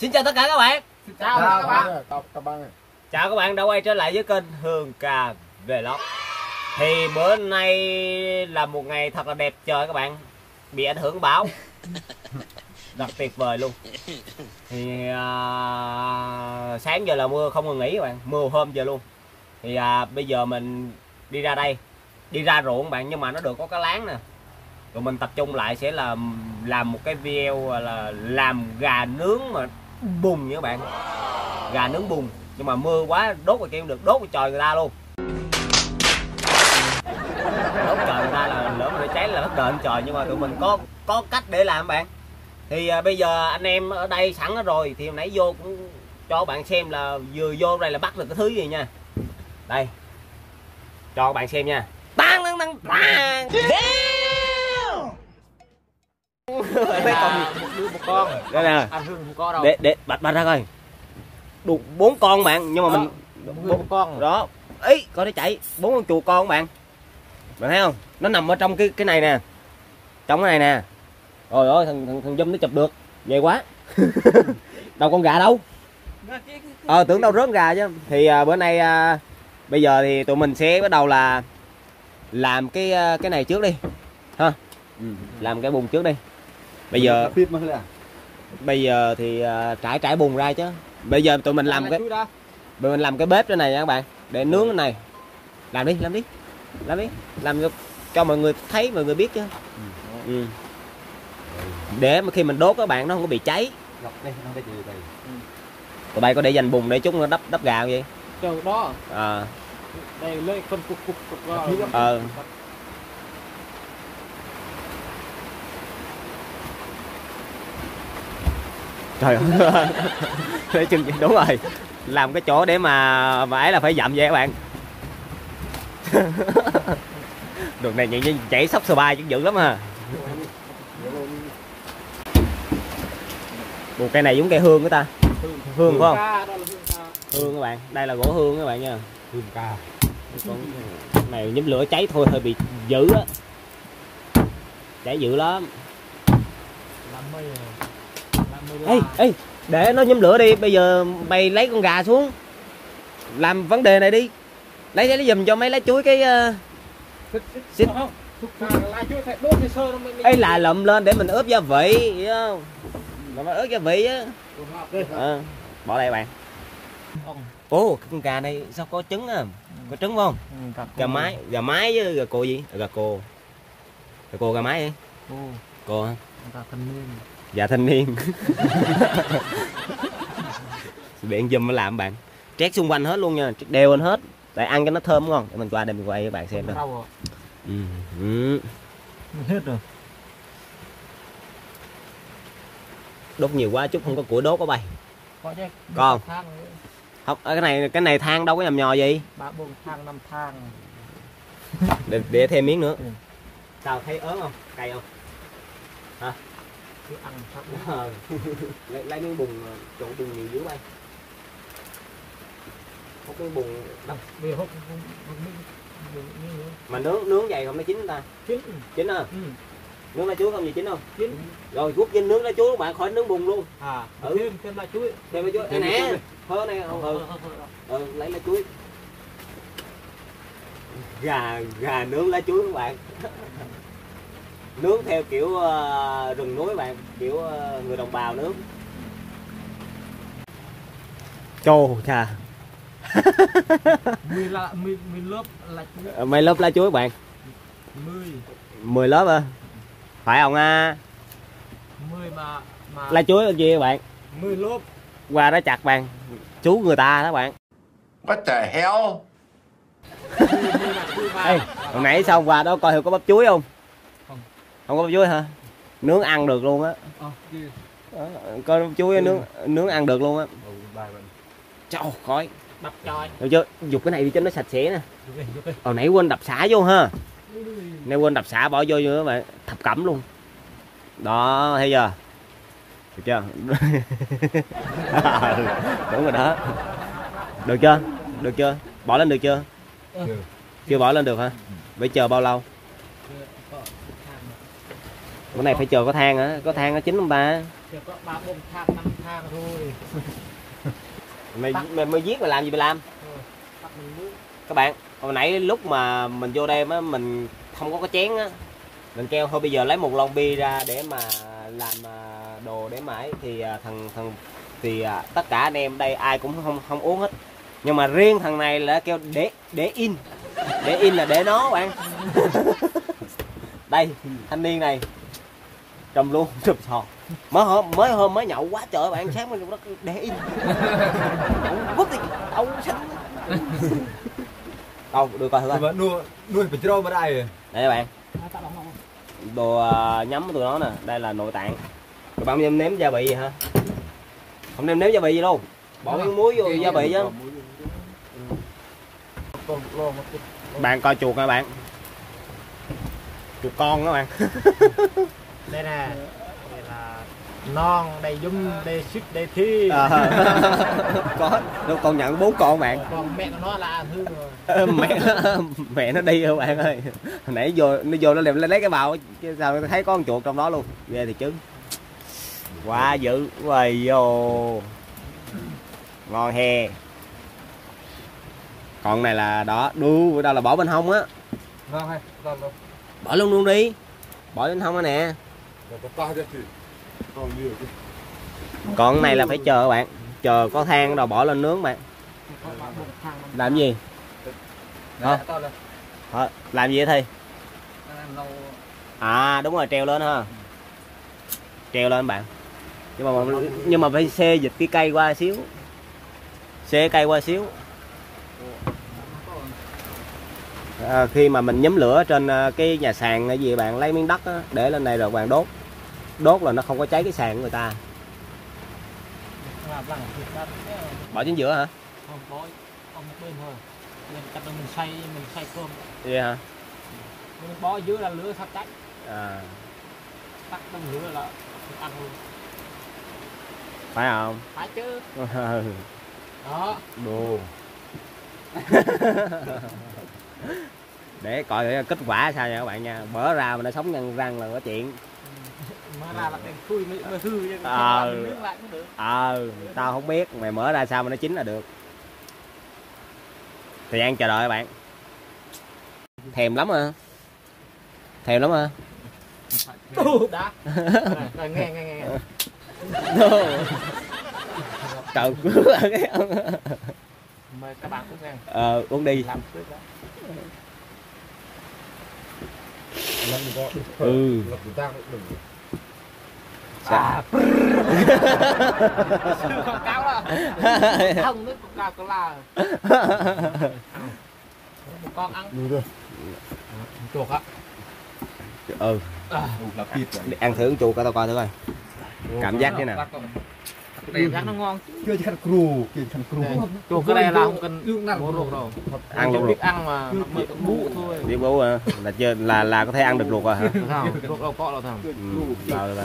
Xin chào tất cả các bạn. Chào các bạn đã quay trở lại với kênh Hương Ka Vlog. Thì bữa nay là một ngày thật là đẹp trời các bạn. Bị ảnh hưởng bão rất tuyệt vời luôn. Thì sáng giờ là mưa không ngừng nghỉ các bạn, mưa hôm giờ luôn. Thì bây giờ mình đi ra đây, đi ra ruộng các bạn, nhưng mà nó được có cái láng nè. Rồi mình tập trung lại sẽ là làm một cái video là làm gà nướng mà bùng nha các bạn. Gà nướng bùng, nhưng mà mưa quá đốt rồi kia không được, đốt trời người ta luôn. Đốt trời người ta là lửa mà cháy là mất đền trời, nhưng mà tụi mình có cách để làm bạn. Thì bây giờ anh em ở đây sẵn đó rồi, thì hồi nãy vô cũng cho bạn xem là vừa vô đây là bắt được cái thứ gì nha. Đây, cho bạn xem nha. Bang. Đây nè, để bạch ra coi, đục 4 con bạn, nhưng mà mình 4 con đó, ý coi nó chạy 4 con chùa con bạn, bạn thấy không? Nó nằm ở trong cái này nè, trong cái này nè. Rồi ơi thằng Dâm nó chụp được, về quá. Đâu con gà đâu? Tưởng đâu rớt gà chứ. Thì bữa nay bây giờ thì tụi mình sẽ bắt đầu là làm cái này trước đi, ha. Làm cái bùn trước đi. Bây giờ thì trải bùn ra chứ. Bây giờ tụi mình làm cái bếp trên này nha các bạn, để nướng cái này. Làm đi. Làm cho mọi người thấy, mọi người biết chứ. Để mà khi mình đốt các bạn nó không có bị cháy. Tụi bay có để dành bùn để chúng nó đắp gà không vậy? Trời đó. Đây lấy con cục vào. Trời ơi. Để chừng đúng rồi. Làm cái chỗ để mà ấy là phải dặm vậy các bạn. Đường này nhảy chảy sóc sờ bay chứ dữ lắm ha. Ủa, cây này giống cây hương của ta. Hương phải không? Hương các bạn, đây là gỗ hương các bạn nha. Hương ca. Cái này nhóm lửa cháy thôi hơi bị dữ á. Cháy dữ lắm. Ê, để nó nhóm lửa đi, bây giờ mày lấy con gà xuống. Làm vấn đề này đi. Lấy nó giùm cho mấy lá chuối cái xịt. Ấy là lụm lên để mình ướp gia vị, hiểu không? Mà ướp gia vị á. Bỏ đây bạn. Ô, cái con gà này sao có trứng à? Có trứng không? Gà mái với gà cô gì? Gà cô gà mái vậy? Cô hả? Gà thanh niên. Biện dùm nó làm bạn. Trét xung quanh hết luôn nha, đều lên hết. Tại ăn cho nó thơm ngon. Để mình qua đây mình quay các bạn xem thôi. Hết rồi. Đốt nhiều quá chút không có củi đốt có bay. Có chứ. Còn. Không, cái này than đâu có nhầm nhò gì. 3 4 than 5 than. Để thêm miếng nữa. Sao thấy ớn không? Cay không? Hả? Cứ ăn sắp nữa. Lấy miếng bùn chỗ bùn nhiều dưới bay. Hút miếng bùn đập bia hút. Mà nướng vậy không nó chín ta? Chín hả? Nướng lá chuối không gì chín không? Chín. Rồi rút trên nướng lá chuối bạn khỏi nướng bùn luôn. Thêm lá chuối. Thêm nè. Hơ này không? Lấy lá chuối. Gà nướng lá chuối các bạn. Nướng theo kiểu rừng núi bạn, kiểu người đồng bào nướng. Chô chà. Mấy lớp lá chuối bạn. 10 lớp à? Phải không à? 10 mà lá chuối là gì bạn? 10 lớp. Qua đó chặt bạn. Chú người ta đó bạn. What the hell? Ê, hồi nãy xong qua đó coi thử có bắp chuối không? Không có bắp chuối hả? Nướng ăn được luôn á. Coi bắp chuối nướng ăn được luôn á. Chào khói. Đập trời. Được chưa? Dục cái này đi cho nó sạch sẽ nè. Hồi nãy quên đập xả vô ha. Nãy quên đập xả bỏ vô nữa mà thập cẩm luôn. Đó, thấy giờ. Được chưa? Đúng rồi đó. Được chưa? Bỏ lên được chưa? Chưa bỏ lên được hả? Phải chờ bao lâu? Bữa này phải chờ có than hả? Có than nó chín không ta? Chờ có 3, 4 than, 5 than thôi. Mày giết mày làm gì mày làm? Các bạn, hồi nãy lúc mà mình vô đây á, mình không có cái chén á, mình kêu thôi bây giờ lấy một lon bia ra để mà làm đồ để mãi thì thằng tất cả anh em đây ai cũng không uống hết. Nhưng mà riêng thằng này là kêu để in là để nó bạn. Đây, thanh niên này trùm luôn, trùm sò. Mới hôm mới nhậu quá trời bạn, sáng mới lúc đó để in. Nhậu vứt đi, ông xanh. Đâu, đưa coi thử coi. Nuôi phải trâu vào đây. Đây các bạn. Đồ nhắm của tụi nó nè, đây là nội tạng. Các bạn không nếm gia vị gì hả? Không nêm nếm gia vị gì luôn. Bỏ miếng muối vô gia vị chứ. Bạn coi chuột nè bạn. Chuột con đó bạn. Đây nè. Đây là non, đây dung, đây xích, đây thi. Có, nó còn nhận 4 con bạn. Còn mẹ nó là hư rồi. Mẹ nó đi rồi bạn ơi. Hồi nãy nó vô nó lấy cái bào sao thấy có con chuột trong đó luôn. Ghê thì chứ. Quá dữ, quầy vô. Ngon he. Còn này là đó, đu đâu là bỏ bên hông á. Ngon hay, bỏ luôn đi. Bỏ bên hông á nè. Còn này là phải chờ bạn, chờ có than rồi bỏ lên nướng bạn. Làm gì? Hả? Làm gì vậy Thi? À đúng rồi, treo lên ha. Treo lên bạn. Nhưng mà phải xê dịch cái cây qua xíu. Xê cây qua xíu. À, khi mà mình nhóm lửa trên cái nhà sàn hay gì bạn lấy miếng đất đó, để lên đây rồi bạn đốt. Đốt là nó không có cháy cái sàn của người ta. Bỏ chính giữa hả? Không, bỏ một bên thôi. Chắc là mình xoay cơm. Vậy hả? Mình bỏ dưới là lửa sắp cháy. À. Tắt trong lửa là ăn luôn. Phải không? Phải chứ. Đó. Đồ. Để coi để kết quả sao nha các bạn nha. Bở ra mình đã sống nhăn răng là có chuyện. Mở ra là thui mới hư chứ. Nướng lại cũng được. Tao không biết, mày mở ra sao mà nó chín là được. Thời gian chờ đợi các bạn. Thèm lắm hả? Thèm lắm hả? Đã. Rồi nghe. Trời cái ông. Mời các bạn uống nghe. Uống đi. Làm trước đó. Ừ. À. Cao đó. Không nước Coca-Cola. Con ăn. Chuột á. Ừ. Ăn thử con chuột coi tao coi thử coi. Cảm giác thế nào? Cảm giác nó ngon. Chưa chắc cru. Chuột cái này là không cần bố luộc đâu. Ăn luộc. Biết ăn mà bú thôi. Biết bú à? Là chơi là có thể ăn được luộc rồi hả? Không, luộc đâu có đâu thằng. Rồi rồi.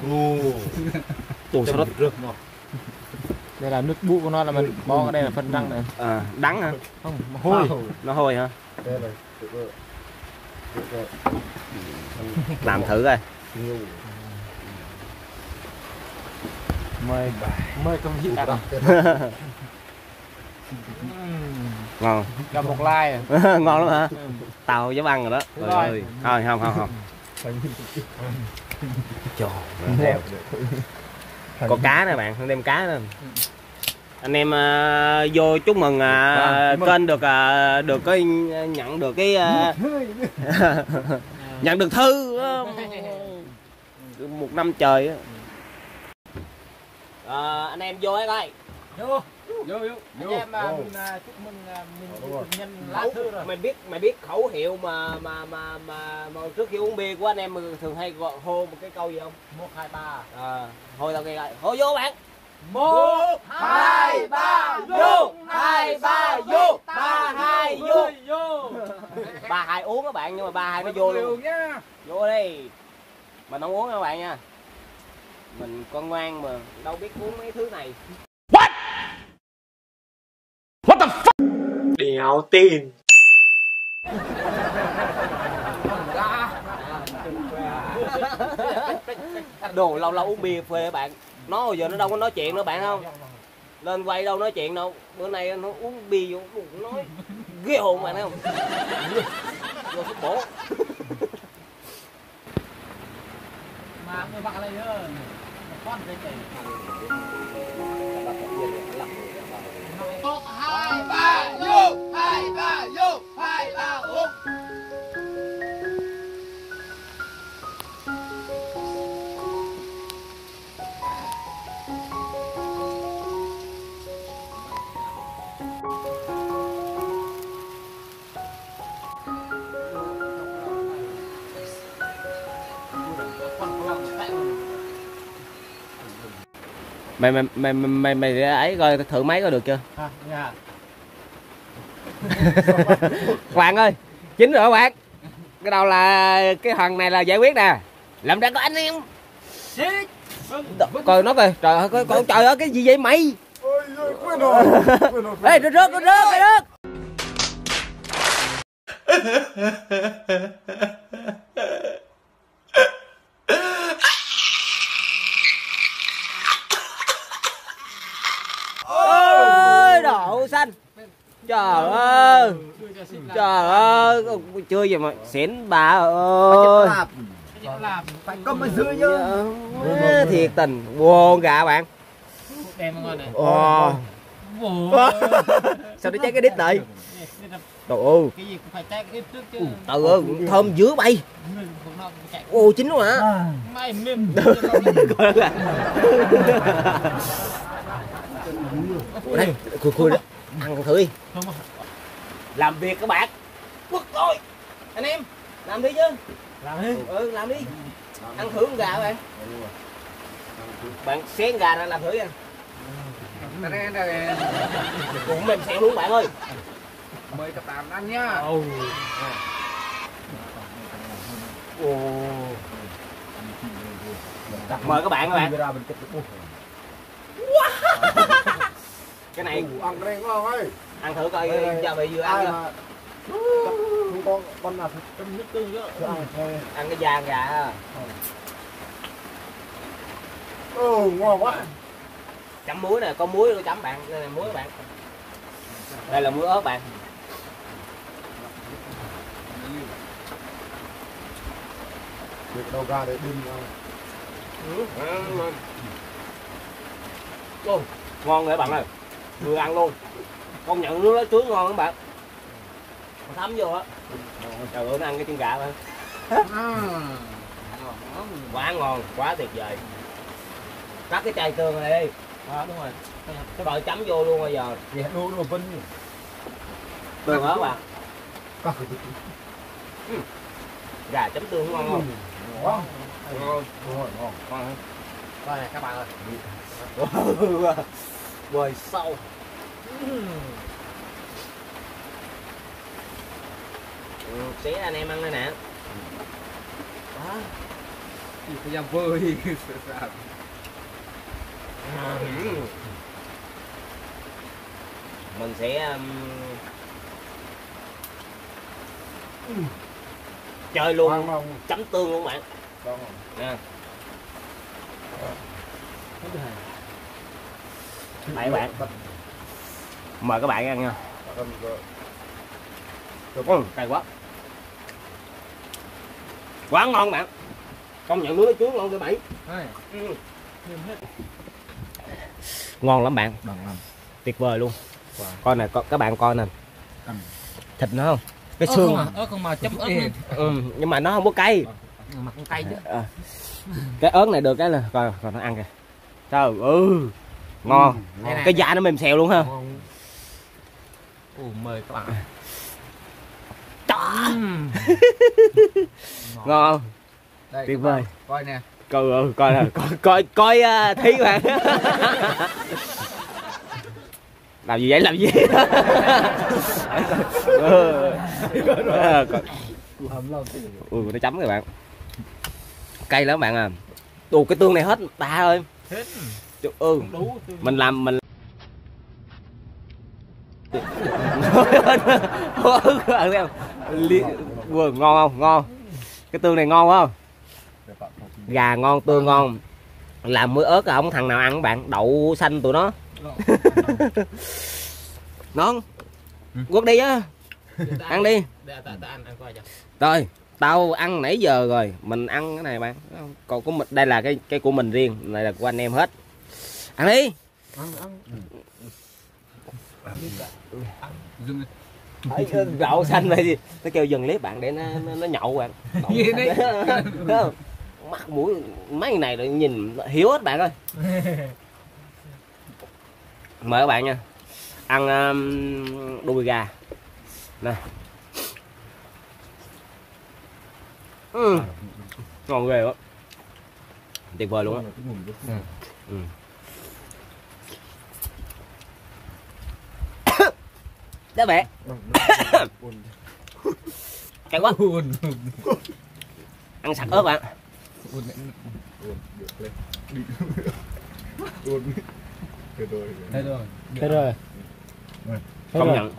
Cru. Chuột sao nó rực ngọt. Đây là nước bú của nó là mình bỏ cái đây là phần răng này. À, đắng hả? Không, hôi. Nó hôi hả? Đây này. Làm thử coi. Mời công việc à. Ngon. Là một like à. Ngon lắm hả? Tao dám ăn rồi đó. Rồi. Thôi không. Trời ơi. Có cá nè bạn, đem cá nè. Anh em vô chúc mừng kênh được cái nhận được cái nhận được thư một năm trời. Anh em vô ấy coi. Vô. Anh em chúc mừng mày biết khẩu hiệu mà trước khi uống bia của anh em mình thường hay gọi hô một cái câu gì không? 1 2 3. Hô tao nghe coi. Hô vô bạn. 1 2 3 vô, 2 3 vô, 3 2 vô, 3 2 uống các bạn, nhưng mà 3 2 nó vô luôn. Vô đi. Mình không uống các bạn nha. Mình con ngoan mà đâu biết uống mấy thứ này. What? What the fuck? Đéo tin. Đồ lâu lâu uống bia phê bạn. Nó hồi giờ nó đâu có nói chuyện nữa bạn không? Lên quay đâu nói chuyện đâu. Bữa nay nó uống bia vô cũng nói ghê hồn bạn thấy không? Vô sức bổ. Mà người bạn này nữa. Con cái này. Một, hai, ba, vô. Hai, ba, vô. Hai, ba, vô. Mày ấy coi thử máy coi được chưa? À, dạ. Hoàng ơi, chín rồi bạn. Cái đầu là cái thằng này là giải quyết nè. Làm ra có anh em. Coi nó coi, trời ơi, coi trời ơi cái gì vậy mày? Ôi giời, quên rồi. Ê, nó rớt. Xanh. Trời ơi. Trời ơi, chưa gì mà xỉn bà ơi. Phải có mà dư chứ. Thiệt tình, buồn gà bạn. Đem con này. Sao nó cháy cái đít này? Trời ơi. Cái gì cũng phải cháy cái trước chứ. Trời ơi, thơm dứa bay. Ô chín luôn hả? Mày mềm. Đây, khui đó. Ăn thử đi. Làm việc các bạn. Quất thôi. Anh em, làm đi chứ. Làm đi. Ừ, làm đi. Ăn thử con gà các bạn. Bạn xé gà ra làm thử đi anh. Cũng mềm xẹo luôn bạn ơi. Mời tập tạm ăn nhá. Mời các bạn. Cái này ăn đen có không ấy? Ăn thử coi giờ bị vừa ăn chưa? Không con là trong nước tương đó. Ăn cái da gà ha. Ừ, ngon quá. Chấm muối nè, có muối chấm bạn, đây là muối bạn. Đây là muối ớt bạn. Việc đâu ra để đinh không? Ừ. Ngon rồi bạn ơi. Vừa ăn luôn. Công nhận nó chuối ngon các bạn. Thấm vô á. Trời ơi nó ăn cái chân gà bạn. Quá ngon, quá tuyệt vời. Cắt cái chai tương này đi. Đó đúng rồi. Cái bờ chấm vô luôn bây giờ. Dạ luôn nó vinh. Tương ớt bạn. Gà chấm tương ngon không? Ngon. Ngon. Ngon. Ngon. Coi nè các bạn ơi. Bồi sâu. Xé anh em ăn đây nè. Đó. Phải ra vơi. Mình sẽ chơi luôn. Không? Chấm tương luôn bạn. Không. Nè. Mời bạn. Mời các bạn ăn nha. Cay quá. Quá ngon bạn. Công nhận nước chuối ngon cái bảy. Ngon lắm bạn. Tuyệt vời luôn. Coi nè các bạn coi nè. Thịt nó không? Cái xương. Ớt không mà chấm ớt. Nhưng mà nó không có cay. Mà cũng cay chứ. Cái ớt này được cái là coi còn nó ăn kìa. Trời ơi. Ngon. Cái da nó mềm xèo luôn ha. Mời các bạn. Ngon. Tuyệt vời. Coi nè. Coi thí bạn. Làm gì vậy? Làm gì? Nó chấm rồi bạn. Cay lắm bạn à. Cái tương này hết ta ơi. Mình làm vừa ngon không? Ngon. Cái tương này ngon không? gà ngon, tương ngon. Làm muối ớt là không thằng nào ăn các bạn, đậu xanh tụi nó. Ngon. Quất đi á. Ăn đi. Rồi, tao ăn nãy giờ rồi, mình ăn cái này bạn. Còn của mình đây là cái của mình riêng, này là của anh em hết. Ăn đi. Đậu xanh này gì? Nó kêu dừng clip bạn để nó nhậu bạn. Mắt mũi mấy cái này rồi nhìn hiểu hết bạn ơi. Mời các bạn nha. Ăn đùi gà. Nè. Ngon ghê quá. Tuyệt vời luôn á. Đó mẹ. Cay quá. Ăn sặc ớt bạn. Thế rồi.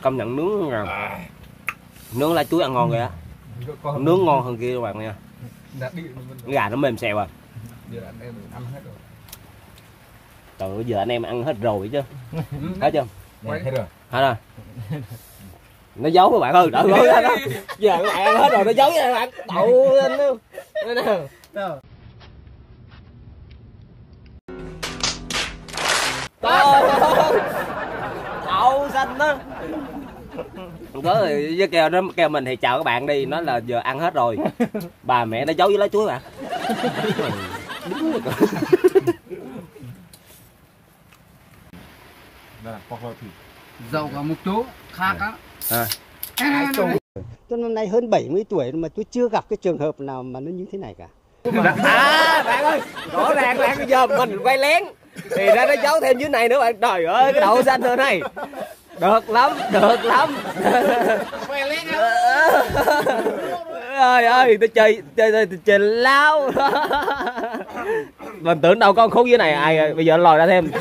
Công nhận nướng à. Nướng lá chuối ăn ngon kìa. Nướng ngon hơn kia các bạn nha. Gà nó mềm xèo à. Từ giờ anh em ăn hết rồi chứ. Hết chưa? Hết rồi. Nó giấu các bạn ơi, đợi rồi. Giờ các bạn ăn hết rồi nó giấu các bạn. Đậu lên luôn. Đậu xanh đó. Có với kèo nó kêu mình thì chào các bạn đi, nó là giờ ăn hết rồi. Bà mẹ nó giấu với lá chuối bạn. Dầu cả một chú khác á. Tôi năm nay hơn 70 tuổi mà tôi chưa gặp cái trường hợp nào mà nó như thế này cả. À bạn ơi, rõ ràng là giờ mình quay lén thì ra nó giấu thêm dưới này nữa bạn. Trời ơi, cái đậu xanh nữa này. Được lắm. Quay lén á. Trời ơi, tôi chơi lao. Mình tưởng đâu có con khúc dưới này ai rồi, bây giờ lòi ra thêm.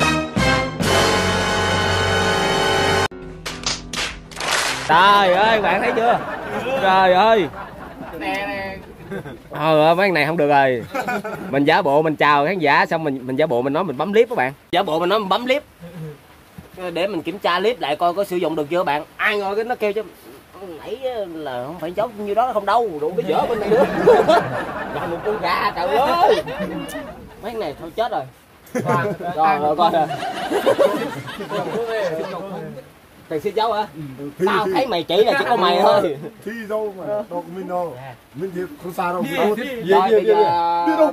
Trời ơi, bạn thấy chưa? Trời ơi. Mấy cái này không được rồi. Mình giả bộ mình chào khán giả xong mình giả bộ mình nói mình bấm clip các bạn. Giả bộ mình nói mình bấm clip. Để mình kiểm tra clip lại coi có sử dụng được chưa bạn. Ai ngồi cái nó kêu chứ nãy là không phải giống như đó không đâu, đủ cái dở bên này nữa. Còn một con gà trời ơi. Mấy cái này thôi chết rồi. Rồi coi nè. Thầy xin cháu hả? Tao thấy mày chỉ là chỉ có mày thôi. Thi dâu mà, đâu mình đâu. Mình thì không xa đâu.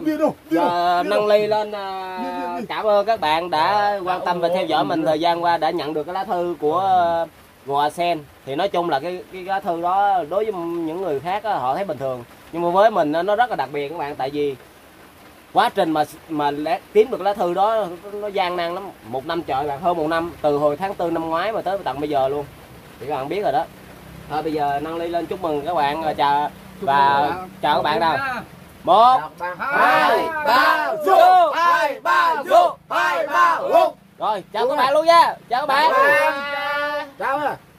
Biết đâu. Giờ nâng ly lên. Cảm ơn các bạn đã quan tâm và theo dõi mình thời gian qua, đã nhận được cái lá thư của Ngò Sen. Thì nói chung là cái lá thư đó đối với những người khác họ thấy bình thường, nhưng mà với mình nó rất là đặc biệt các bạn, tại vì quá trình mà kiếm được lá thư đó nó gian nan lắm. Một năm trời bạn, hơn một năm, từ hồi tháng 4 năm ngoái mà tới tận bây giờ luôn thì các bạn biết rồi đó. Thôi bây giờ nâng ly lên chúc mừng các bạn và chào các bạn nào. 1 2 3 2 3 2 3 rồi chào các bạn luôn nha. Chào các bạn. Chào.